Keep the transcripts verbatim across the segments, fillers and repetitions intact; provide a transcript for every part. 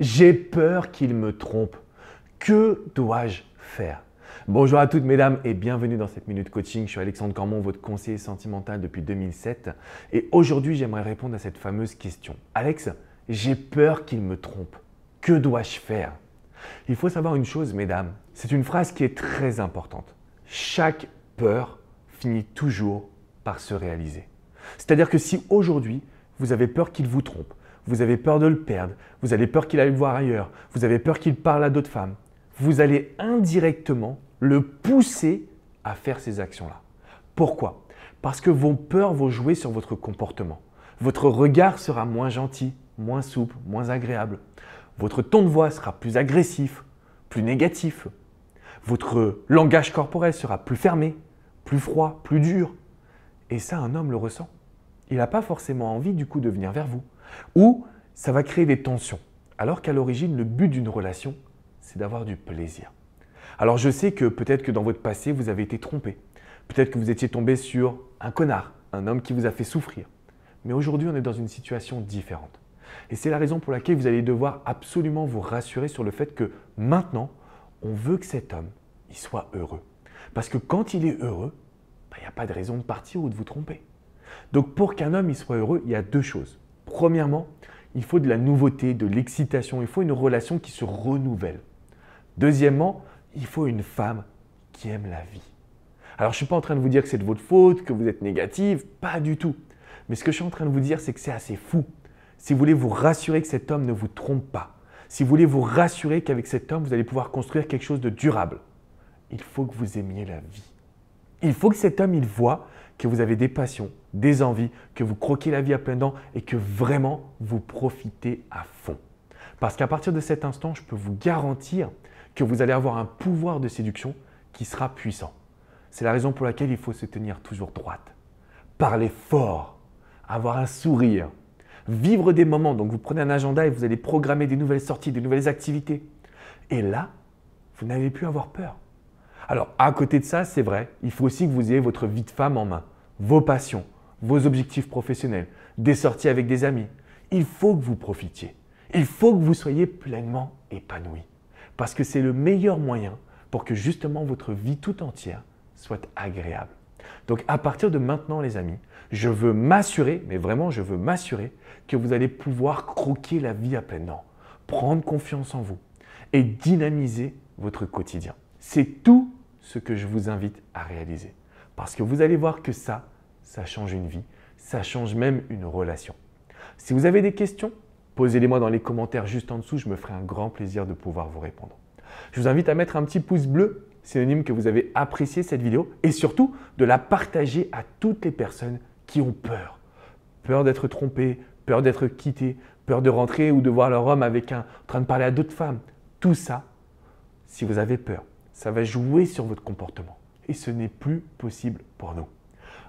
J'ai peur qu'il me trompe. Que dois-je faire ? Bonjour à toutes mesdames et bienvenue dans cette minute coaching. Je suis Alexandre Cormont, votre conseiller sentimental depuis deux mille sept. Et aujourd'hui, j'aimerais répondre à cette fameuse question. Alex, j'ai peur qu'il me trompe. Que dois-je faire ? Il faut savoir une chose mesdames, c'est une phrase qui est très importante. Chaque peur finit toujours par se réaliser. C'est-à-dire que si aujourd'hui, vous avez peur qu'il vous trompe, vous avez peur de le perdre, vous avez peur qu'il aille voir ailleurs, vous avez peur qu'il parle à d'autres femmes, vous allez indirectement le pousser à faire ces actions-là. Pourquoi? Parce que vos peurs vont jouer sur votre comportement. Votre regard sera moins gentil, moins souple, moins agréable. Votre ton de voix sera plus agressif, plus négatif. Votre langage corporel sera plus fermé, plus froid, plus dur. Et ça, un homme le ressent. Il n'a pas forcément envie du coup de venir vers vous. Ou ça va créer des tensions. Alors qu'à l'origine, le but d'une relation, c'est d'avoir du plaisir. Alors je sais que peut-être que dans votre passé, vous avez été trompé. Peut-être que vous étiez tombé sur un connard, un homme qui vous a fait souffrir. Mais aujourd'hui, on est dans une situation différente. Et c'est la raison pour laquelle vous allez devoir absolument vous rassurer sur le fait que maintenant, on veut que cet homme, il soit heureux. Parce que quand il est heureux, ben, il n'y a pas de raison de partir ou de vous tromper. Donc pour qu'un homme il soit heureux, il y a deux choses. Premièrement, il faut de la nouveauté, de l'excitation, il faut une relation qui se renouvelle. Deuxièmement, il faut une femme qui aime la vie. Alors, je ne suis pas en train de vous dire que c'est de votre faute, que vous êtes négative, pas du tout. Mais ce que je suis en train de vous dire, c'est que c'est assez fou. Si vous voulez vous rassurer que cet homme ne vous trompe pas, si vous voulez vous rassurer qu'avec cet homme, vous allez pouvoir construire quelque chose de durable, il faut que vous aimiez la vie. Il faut que cet homme, il voit que vous avez des passions, des envies, que vous croquez la vie à plein dents et que vraiment vous profitez à fond. Parce qu'à partir de cet instant, je peux vous garantir que vous allez avoir un pouvoir de séduction qui sera puissant. C'est la raison pour laquelle il faut se tenir toujours droite, parler fort, avoir un sourire, vivre des moments. Donc vous prenez un agenda et vous allez programmer des nouvelles sorties, des nouvelles activités. Et là, vous n'allez plus avoir peur. Alors, à côté de ça, c'est vrai, il faut aussi que vous ayez votre vie de femme en main, vos passions, vos objectifs professionnels, des sorties avec des amis. Il faut que vous profitiez. Il faut que vous soyez pleinement épanoui. Parce que c'est le meilleur moyen pour que justement votre vie tout entière soit agréable. Donc, à partir de maintenant, les amis, je veux m'assurer, mais vraiment, je veux m'assurer que vous allez pouvoir croquer la vie à pleines dents, prendre confiance en vous et dynamiser votre quotidien. C'est tout ce que je vous invite à réaliser. Parce que vous allez voir que ça, ça change une vie, ça change même une relation. Si vous avez des questions, posez-les-moi dans les commentaires juste en dessous, je me ferai un grand plaisir de pouvoir vous répondre. Je vous invite à mettre un petit pouce bleu, synonyme que vous avez apprécié cette vidéo, et surtout de la partager à toutes les personnes qui ont peur. Peur d'être trompées, peur d'être quittées, peur de rentrer ou de voir leur homme avec un, en train de parler à d'autres femmes. Tout ça, si vous avez peur, ça va jouer sur votre comportement et ce n'est plus possible pour nous.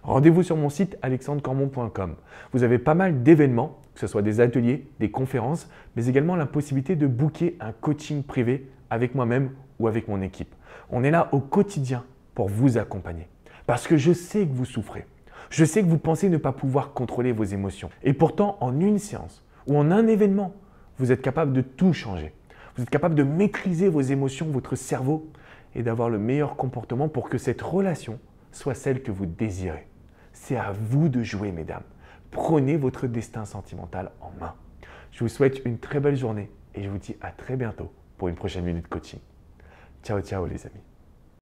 Rendez-vous sur mon site alexandre cormont point com. Vous avez pas mal d'événements, que ce soit des ateliers, des conférences, mais également la possibilité de booker un coaching privé avec moi-même ou avec mon équipe. On est là au quotidien pour vous accompagner parce que je sais que vous souffrez. Je sais que vous pensez ne pas pouvoir contrôler vos émotions et pourtant en une séance ou en un événement, vous êtes capable de tout changer. Vous êtes capable de maîtriser vos émotions, votre cerveau, et d'avoir le meilleur comportement pour que cette relation soit celle que vous désirez. C'est à vous de jouer, mesdames. Prenez votre destin sentimental en main. Je vous souhaite une très belle journée et je vous dis à très bientôt pour une prochaine minute coaching. Ciao, ciao les amis.